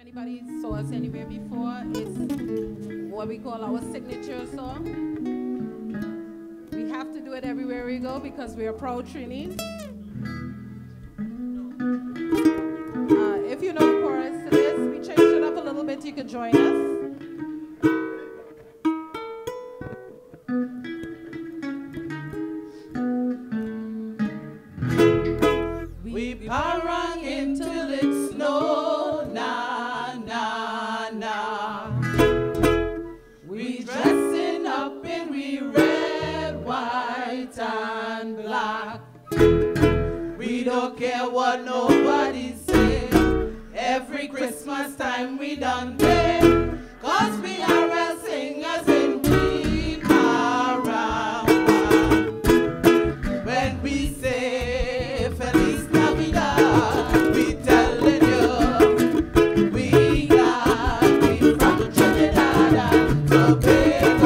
Anybody saw us anywhere before? It's what we call our signature song. We have to do it everywhere we go because we are proud Trinis. If you know the chorus to this, we changed it up a little bit. You could join us. Christmas time we done play, 'cause we are a singers and we are around. When we say Feliz Navidad, we telling you, we are from Trinidad and Tobago.